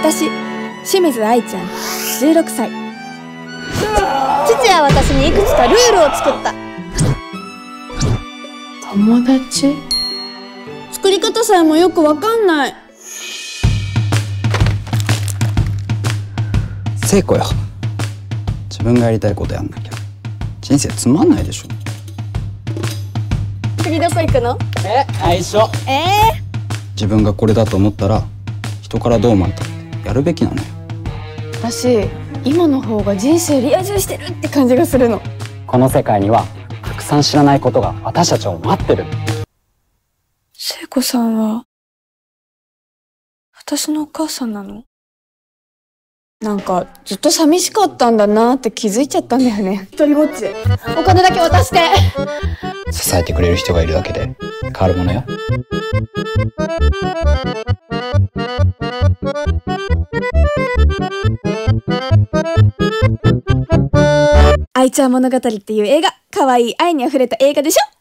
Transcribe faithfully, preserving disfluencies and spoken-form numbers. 私、清水愛ちゃん、じゅうろくさい。父は私にいくつかルールを作った。友達？作り方さえもよくわかんない。聖子よ、自分がやりたいことやんなきゃ人生つまんないでしょ。次どこ行くの？え、最初。ええー、自分がこれだと思ったら人からどう思われたってやるべきなのよ。私、今の方が人生リア充してるって感じがするの。この世界にはたくさん知らないことが私たちを待ってる。聖子さんは私のお母さんなの？なんかずっと寂しかったんだなって気づいちゃったんだよね。一人ぼっち。お金だけ渡して。支えてくれる人がいるだけで変わるものよ。愛ちゃん物語っていう映画、可愛い愛にあふれた映画でしょ？